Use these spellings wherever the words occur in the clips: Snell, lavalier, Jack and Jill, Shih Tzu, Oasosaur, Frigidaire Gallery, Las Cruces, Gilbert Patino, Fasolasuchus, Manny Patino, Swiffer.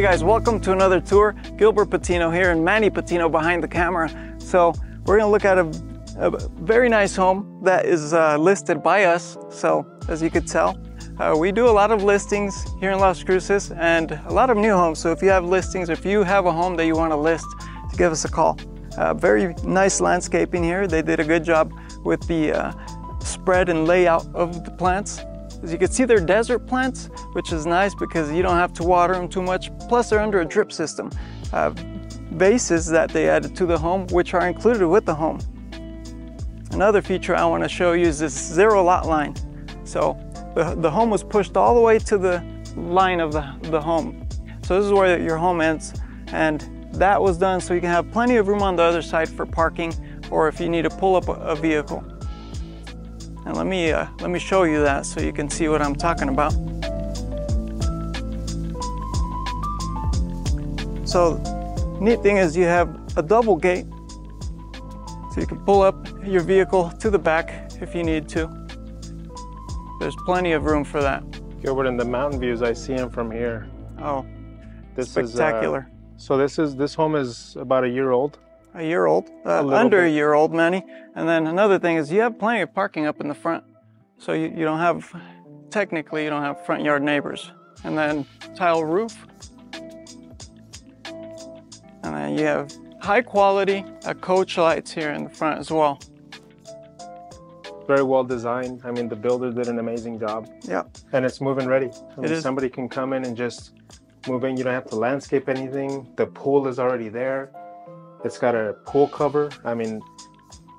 Hey guys, welcome to another tour. Gilbert Patino here and Manny Patino behind the camera. So we're gonna look at a very nice home that is listed by us. So as you could tell, we do a lot of listings here in Las Cruces and a lot of new homes. So if you have listings, if you have a home that you want to list, to give us a call. Very nice landscaping here. They did a good job with the spread and layout of the plants. As you can see, they're desert plants, which is nice because you don't have to water them too much. Plus they're under a drip system. Vases that they added to the home, which are included with the home. Another feature I want to show you is this zero lot line. So the home was pushed all the way to the line of the home. So this is where your home ends, and that was done so you can have plenty of room on the other side for parking or if you need to pull up a vehicle. And let me show you that so you can see what I'm talking about. So neat thing is you have a double gate so you can pull up your vehicle to the back if you need to. There's plenty of room for that. Gilbert, and the mountain views, I see them from here. Oh, this spectacular. This home is about a year old. A year old, a year old, Manny. And then another thing is you have plenty of parking up in the front. So you don't have, technically you don't have front yard neighbors. And then tile roof. And then you have high quality coach lights here in the front as well. Very well designed. I mean, the builder did an amazing job. Yeah. And it's move and ready. I mean, somebody can come in and just move in. You don't have to landscape anything. The pool is already there. It's got a pool cover. I mean,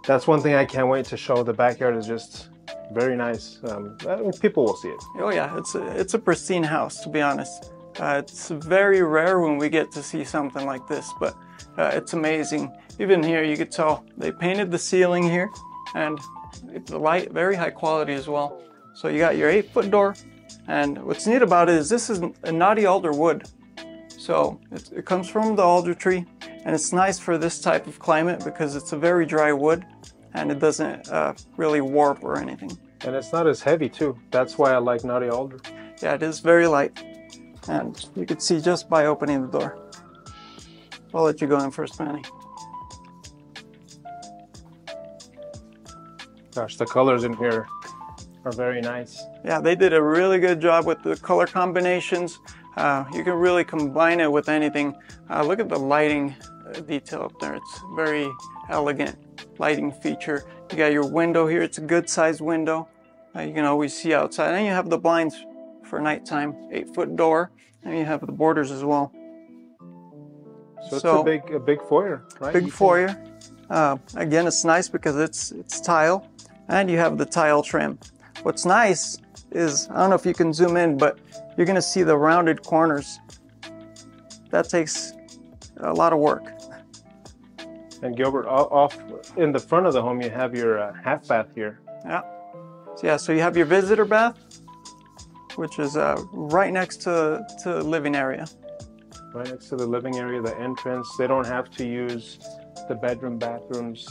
that's one thing I can't wait to show. The backyard is just very nice. I mean, people will see it. Oh yeah, it's a pristine house, to be honest. It's very rare when we get to see something like this, but it's amazing. Even here, you could tell they painted the ceiling here, and the light, very high quality as well. So you got your 8-foot door, and what's neat about it is this is a knotty alder wood. So it comes from the alder tree, and it's nice for this type of climate because it's a very dry wood and it doesn't really warp or anything. And it's not as heavy too. That's why I like knotty alder. Yeah, it is very light. And you can see just by opening the door. I'll let you go in first, Manny. Gosh, the colors in here are very nice. Yeah, they did a really good job with the color combinations. You can really combine it with anything. Look at the lighting detail up there. It's very elegant lighting feature. You got your window here. It's a good sized window. You can always see outside. And you have the blinds for nighttime, 8-foot door. And you have the borders as well. So it's a big foyer, right? Big foyer. Again, it's nice because it's tile. And you have the tile trim. What's nice is, I don't know if you can zoom in, but you're gonna see the rounded corners. That takes a lot of work. And Gilbert, off in the front of the home, you have your half bath here. Yeah. So you have your visitor bath, which is right next to the living area. Right next to the living area, the entrance. They don't have to use the bedroom bathrooms.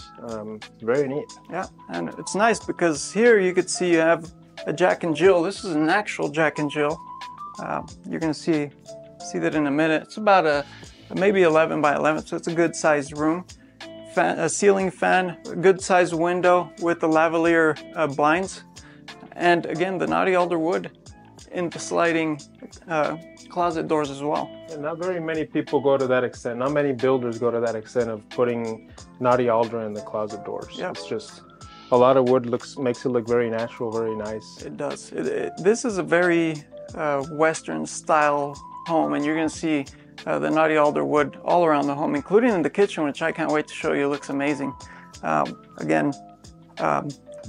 Very neat. Yeah, and it's nice because here you could see you have a Jack and Jill. This is an actual Jack and Jill. You're gonna see that in a minute. It's about maybe 11 by 11, so it's a good sized room. A ceiling fan, a good sized window with the lavalier blinds, and again the knotty alder wood in the sliding closet doors as well. And not very many people go to that extent. Not many builders go to that extent of putting knotty alder in the closet doors. Yep. It's just a lot of wood makes it look very natural, very nice. It does. This is a very Western style home, and you're going to see the knotty alder wood all around the home, including in the kitchen, which I can't wait to show you. It looks amazing.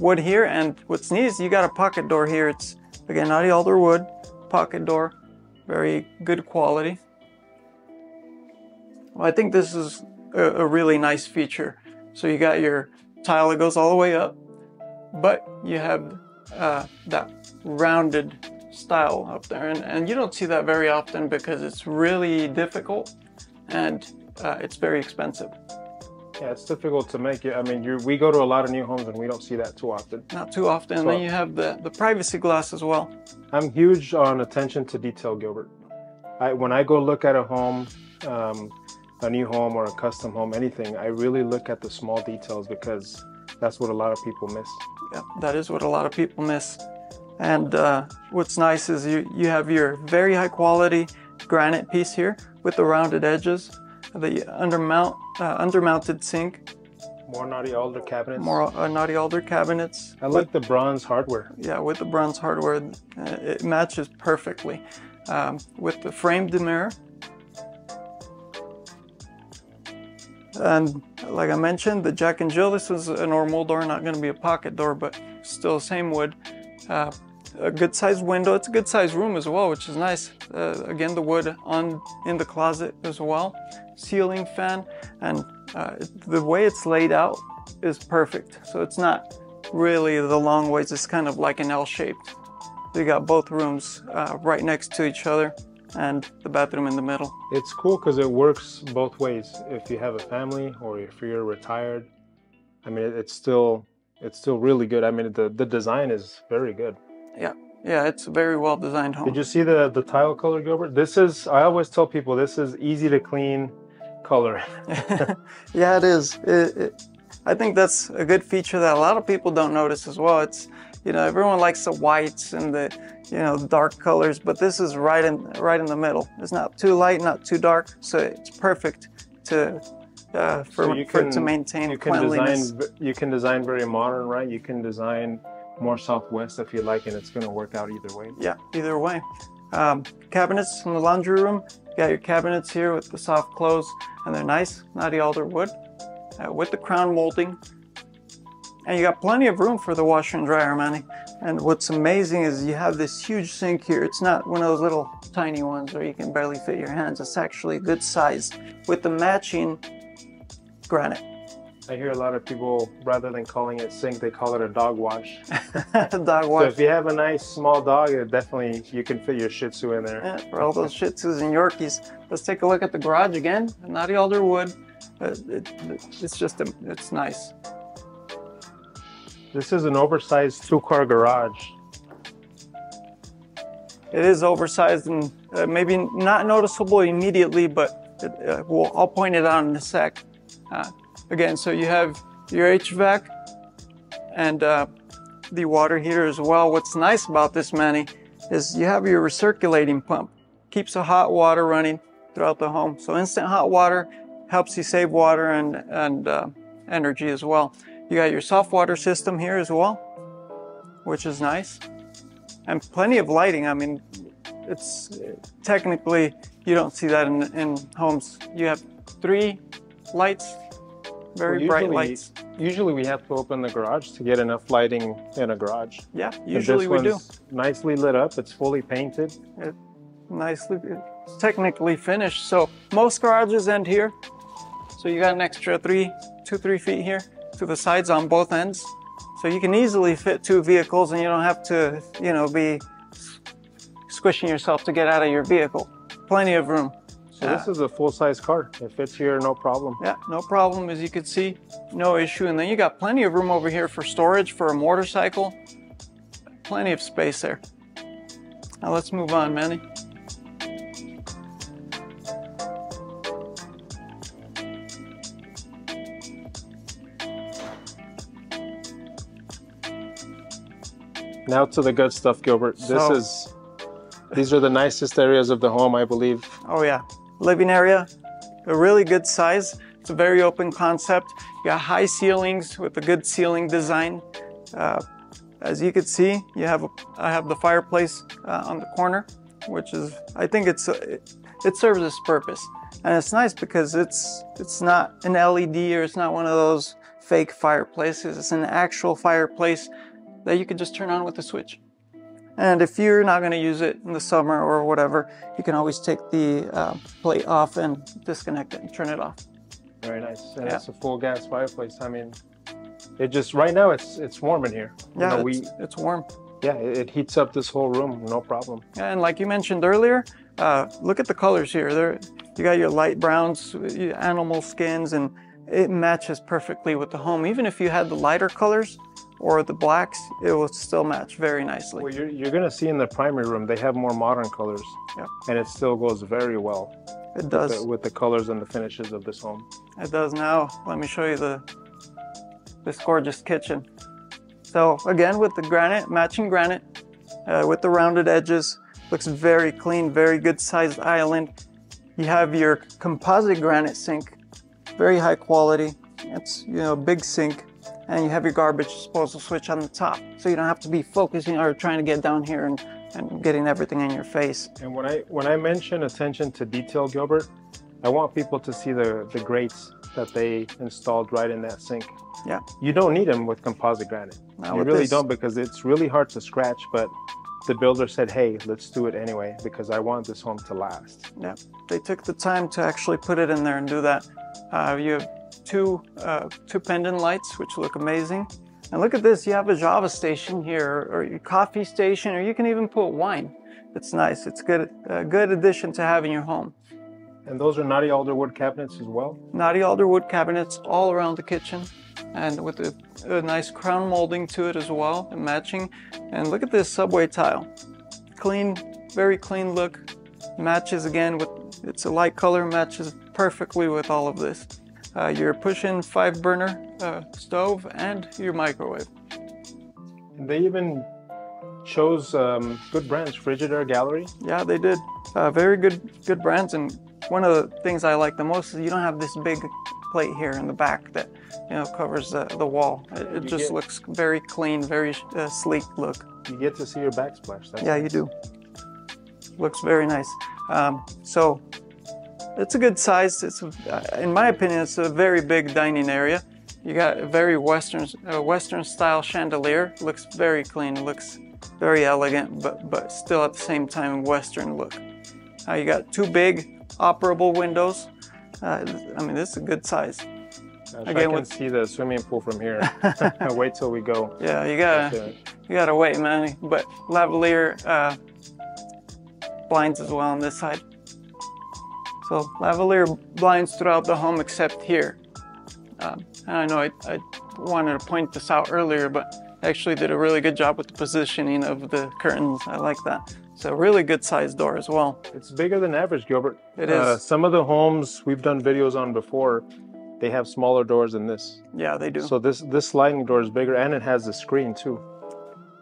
Wood here, and what's neat is you got a pocket door here. It's again knotty alder wood, pocket door. Very good quality. Well, I think this is a really nice feature. So you got your tile that goes all the way up, but you have that rounded style up there. And you don't see that very often because it's really difficult and it's very expensive. Yeah, it's difficult to make it. I mean, we go to a lot of new homes and we don't see that too often. Not too often. And then you have the privacy glass as well. I'm huge on attention to detail, Gilbert. when I go look at a home, a new home or a custom home, anything, I really look at the small details because that's what a lot of people miss. Yeah, that is what a lot of people miss. And what's nice is you have your very high quality granite piece here with the rounded edges, the undermounted sink. More knotty alder cabinets. More knotty alder cabinets. I like the bronze hardware. Yeah, with the bronze hardware, it matches perfectly. With the framed mirror. And like I mentioned, the Jack and Jill, this is a normal door, not going to be a pocket door, but still same wood. A good sized window. It's a good sized room as well, which is nice. Again, the wood in the closet as well. Ceiling fan, and the way it's laid out is perfect. So it's not really the long ways. It's kind of like an L-shaped. You got both rooms right next to each other, and the bathroom in the middle. It's cool because it works both ways. If you have a family or if you're retired, I mean, it's still really good. I mean, the design is very good. Yeah, yeah, it's a very well designed home. Did you see the tile color, Gilbert? This is, I always tell people, this is easy to clean color. Yeah, it is. I think that's a good feature that a lot of people don't notice as well. It's, you know, everyone likes the whites and the, you know, dark colors, but this is right in the middle. It's not too light, not too dark, so it's perfect to to maintain cleanliness. You can design very modern, right? You can design more Southwest if you like, and it's going to work out either way. Yeah, either way. Cabinets in the laundry room. You got your cabinets here with the soft close, and they're nice, knotty alder wood with the crown molding. And you got plenty of room for the washer and dryer, Manny. And what's amazing is you have this huge sink here. It's not one of those little tiny ones where you can barely fit your hands. It's actually a good size with the matching granite. I hear a lot of people, rather than calling it sink, they call it a dog wash. Dog wash. So if you have a nice small dog, it definitely, you can fit your Shih Tzu in there. Yeah, for all those Shih Tzus and Yorkies. Let's take a look at the garage again. Knotty alder wood. It's nice. This is an oversized two-car garage. It is oversized and maybe not noticeable immediately, but I'll point it out in a sec. Again, so you have your HVAC and the water heater as well. What's nice about this, Manny, is you have your recirculating pump. Keeps the hot water running throughout the home. So instant hot water helps you save water and energy as well. You got your soft water system here as well, which is nice. And plenty of lighting. I mean, it's technically, you don't see that in homes. You have three lights, bright lights. Usually we have to open the garage to get enough lighting in a garage. Yeah, usually we do. Nicely lit up, it's fully painted. It's technically finished. So most garages end here. So you got an extra 3 feet here to the sides on both ends, so you can easily fit two vehicles and you don't have to, you know, be squishing yourself to get out of your vehicle. Plenty of room. So this is a full-size car. It fits here no problem. Yeah, no problem, as you can see, no issue. And then you got plenty of room over here for storage for a motorcycle. Plenty of space there. Now let's move on, Manny. Now to the good stuff, Gilbert. These are the nicest areas of the home, I believe. Oh yeah, living area, a really good size. It's a very open concept. You got high ceilings with a good ceiling design. As you can see, you have I have the fireplace on the corner, which is, I think it serves its purpose, and it's nice because it's not an LED or it's not one of those fake fireplaces. It's an actual fireplace that you can just turn on with a switch. And if you're not gonna use it in the summer or whatever, you can always take the plate off and disconnect it and turn it off. Very nice, and yeah, it's a full gas fireplace. I mean, it just, right now it's warm in here. Yeah, you know, it's warm. Yeah, it heats up this whole room, no problem. And like you mentioned earlier, look at the colors here. You got your light browns, animal skins, and it matches perfectly with the home. Even if you had the lighter colors, or the blacks, it will still match very nicely. Well, you're going to see in the primary room, they have more modern colors. Yeah. And it still goes very well. It does. With the colors and the finishes of this home. It does. Now, let me show you this gorgeous kitchen. So again, with the granite, matching granite, with the rounded edges, looks very clean, very good sized island. You have your composite granite sink, very high quality. It's, you know, big sink, and you have your garbage disposal switch on the top. So you don't have to be focusing or trying to get down here and getting everything in your face. And when I mention attention to detail, Gilbert, I want people to see the grates that they installed right in that sink. Yeah. You don't need them with composite granite. Not you really this. Don't, because it's really hard to scratch, but the builder said, hey, let's do it anyway, because I want this home to last. Yeah. They took the time to actually put it in there and do that. You have two pendant lights, which look amazing. And look at this, you have a Java station here, or your coffee station, or you can even put wine. It's nice. It's good, a good addition to have in your home. And those are knotty alder wood cabinets as well? Knotty alder wood cabinets all around the kitchen, and with a nice crown molding to it as well, and matching. And look at this subway tile. Clean, very clean look. Matches again with, it's a light color, matches perfectly with all of this. Your push-in 5-burner stove and your microwave. And they even chose good brands, Frigidaire Gallery. Yeah, they did. Very good brands. And one of the things I like the most is you don't have this big plate here in the back that, you know, covers the wall. It just looks very clean, very sleek look. You get to see your backsplash. That's yeah, nice. You do. Looks very nice. So it's a good size. It's, in my opinion, it's a very big dining area. You got a very Western style chandelier. Looks very clean, looks very elegant, but still at the same time Western look. You got two big operable windows. I mean, this is a good size. Gosh, again, I can see the swimming pool from here. Wait till we go. Yeah, you gotta wait, man. But lavalier blinds as well on this side. So lavalier blinds throughout the home except here. And I know I wanted to point this out earlier, but I actually did a really good job with the positioning of the curtains. I like that. So really good sized door as well. It's bigger than average, Gilbert. It is. Some of the homes we've done videos on before, they have smaller doors than this. Yeah, they do. So this sliding door is bigger, and it has a screen too.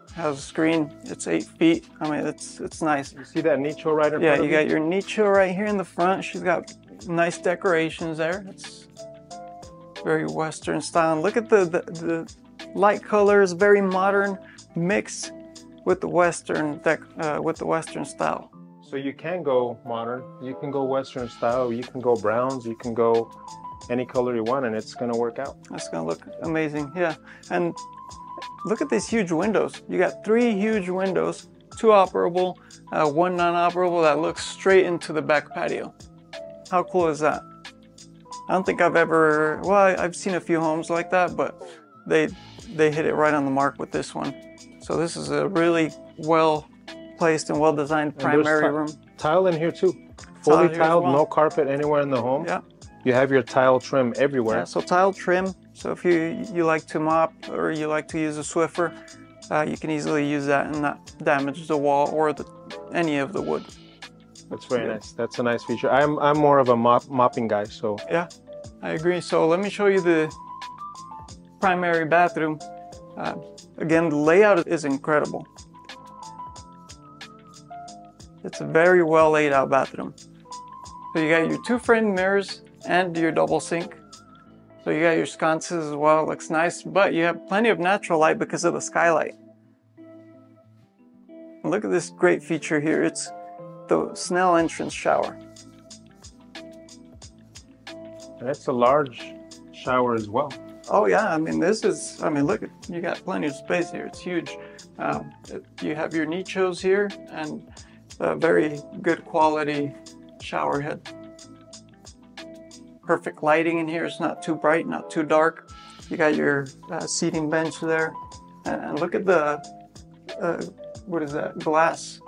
It has a screen. It's 8 feet. I mean, it's nice. You see that nicho right in front of you? Yeah, you got your nicho right here in the front. She's got nice decorations there. It's very Western style. And look at the light colors, very modern mix with the Western Western style. So you can go modern, you can go Western style, you can go browns, you can go any color you want, and it's gonna work out. It's gonna look amazing, yeah. And look at these huge windows. You got 3 huge windows, 2 operable, 1 non-operable that looks straight into the back patio. How cool is that? I don't think I've ever, well, I've seen a few homes like that, but they hit it right on the mark with this one. So this is a really well-placed and well-designed primary room. Tile in here too. Fully tiled, no carpet anywhere in the home. Yeah. You have your tile trim everywhere. Yeah, so tile trim. So if you like to mop or you like to use a Swiffer, you can easily use that and not damage the wall or any of the wood. That's very nice. That's a nice feature. I'm more of a mopping guy, so. Yeah, I agree. So let me show you the primary bathroom. Again, the layout is incredible. It's a very well laid out bathroom. So you got your 2 framed mirrors and your double sink. So you got your sconces as well. It looks nice, but you have plenty of natural light because of the skylight. And look at this great feature here. It's the Snell entrance shower. That's a large shower as well. Oh yeah, I mean look, you got plenty of space here. It's huge. You have your nichos here and a very good quality shower head. Perfect lighting in here. It's not too bright, not too dark. You got your seating bench there, and look at the what is that? Glass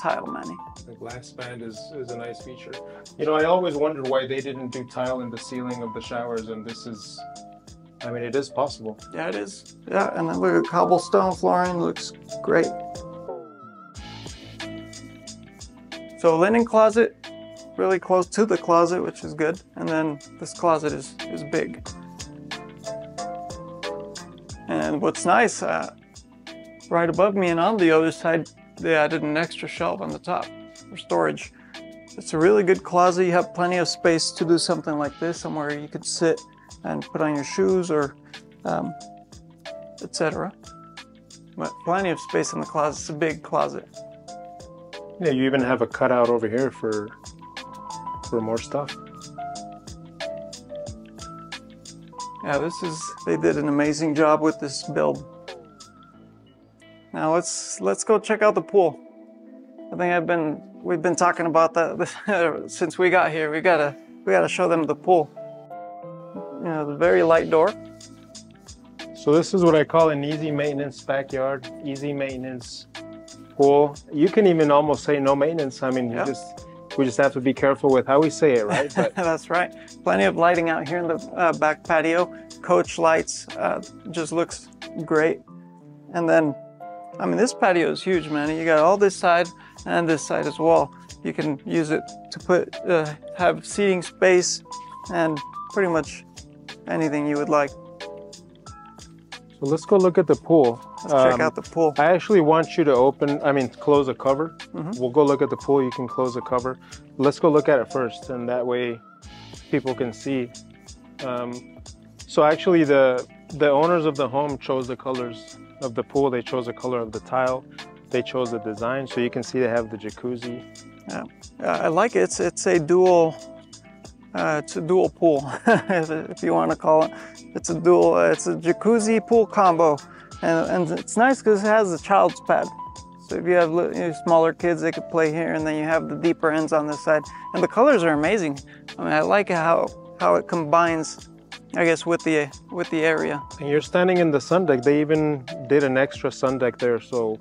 tile, Manny. The glass band is a nice feature. You know, I always wondered why they didn't do tile in the ceiling of the showers, and this is I mean, it is possible. Yeah, it is. Yeah, and then look at cobblestone flooring, looks great. So linen closet, really close to the closet, which is good. And then this closet is big. And what's nice, right above me and on the other side, they added an extra shelf on the top for storage. It's a really good closet. You have plenty of space to do something like this, somewhere you could sit and put on your shoes or etc. But plenty of space in the closet. It's a big closet. Yeah, you even have a cutout over here for more stuff. Yeah, this is, they did an amazing job with this build. Now let's go check out the pool. I think we've been talking about that since we got here. We gotta show them the pool. You know, the very light door. So this is what I call an easy maintenance backyard, easy maintenance pool. You can even almost say no maintenance. I mean, yeah. we just have to be careful with how we say it, right? But that's right. Plenty of lighting out here in the back patio. Coach lights, just looks great. And then, I mean, this patio is huge, man. You got all this side and this side as well. You can use it to put have seating space and pretty much anything you would like. So let's go look at the pool. Let's check out the pool. I actually want you to close a cover. Mm-hmm. We'll go look at the pool. You can close the cover. Let's go look at it first, and that way people can see. So actually, the owners of the home chose the colors of the pool. They chose the color of the tile. They chose the design. So you can see they have the jacuzzi. Yeah, I like it. It's a dual. It's a dual pool, if you want to call it. It's a dual, it's a jacuzzi pool combo. And it's nice because it has a child's pad. So if you have smaller kids, they could play here, and then you have the deeper ends on this side. And the colors are amazing. I mean, I like how it combines, I guess, with the area. And you're standing in the sun deck. They even did an extra sun deck there, so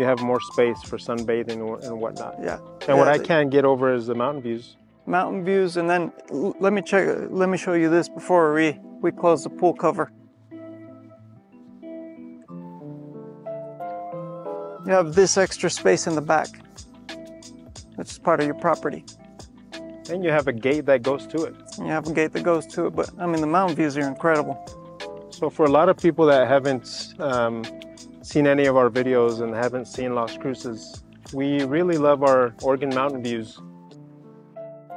you have more space for sunbathing and whatnot. Yeah. And yeah, what I can't get over is the mountain views. Mountain views, and then let me show you this before we close the pool cover. You have this extra space in the back, which is part of your property. And you have a gate that goes to it. You have a gate that goes to it, but I mean, the mountain views are incredible. So for a lot of people that haven't seen any of our videos and haven't seen Las Cruces, we really love our Oregon mountain views.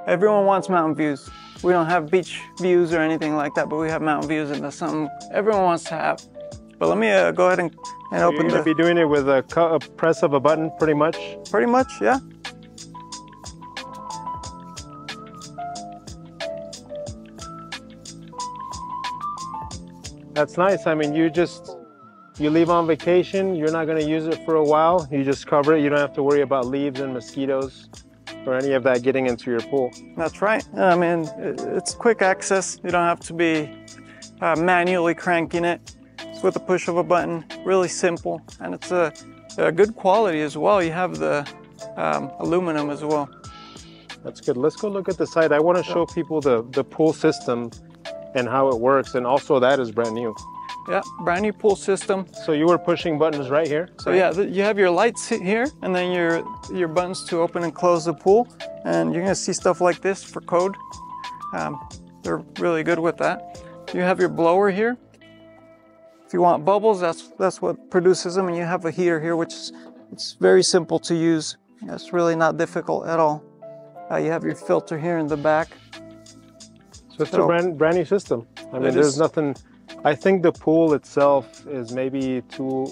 Everyone wants mountain views. We don't have beach views or anything like that, but we have mountain views, and that's something everyone wants to have. But let me go ahead and open. You're gonna be doing it with a press of a button, pretty much. Pretty much, yeah. That's nice. I mean, you leave on vacation. You're not gonna use it for a while. You just cover it. You don't have to worry about leaves and mosquitoes or any of that getting into your pool. That's right. I mean, it's quick access. You don't have to be manually cranking it. It's with the push of a button, really simple. And it's a good quality as well. You have the aluminum as well. That's good. Let's go look at the side. I want to show people the pool system and how it works. And also that is brand new. Yeah, brand new pool system. So you were pushing buttons right here? So yeah, you have your lights here, and then your buttons to open and close the pool. And you're gonna see stuff like this for code. They're really good with that. You have your blower here. If you want bubbles, that's what produces them. And you have a heater here, which is, it's very simple to use. It's really not difficult at all. You have your filter here in the back. So it's a brand new system. I mean, there's nothing. I think the pool itself is maybe two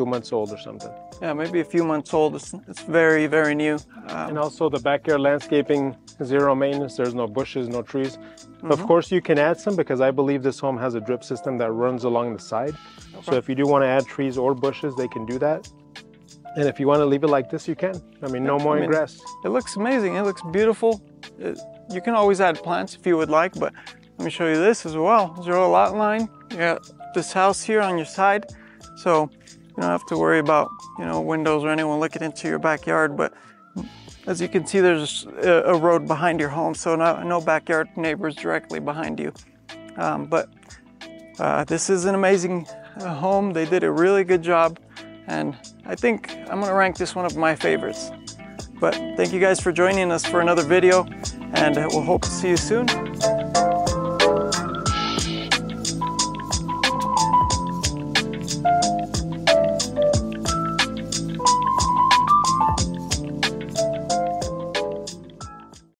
months old or something. Yeah, maybe a few months old. It's very, very new. And also the backyard landscaping, zero maintenance. There's no bushes, no trees. Mm-hmm. Of course, you can add some, because I believe this home has a drip system that runs along the side. Okay. So if you do want to add trees or bushes, they can do that. And if you want to leave it like this, you can. I mean, no mowing grass. It looks amazing. It looks beautiful. You can always add plants if you would like, but let me show you this as well. Zero lot line. You got this house here on your side, so you don't have to worry about, you know, windows or anyone looking into your backyard. But as you can see, there's a road behind your home, so no backyard neighbors directly behind you. But This is an amazing home. They did a really good job, and I think I'm gonna rank this one of my favorites. But thank you guys for joining us for another video, and we'll hope to see you soon.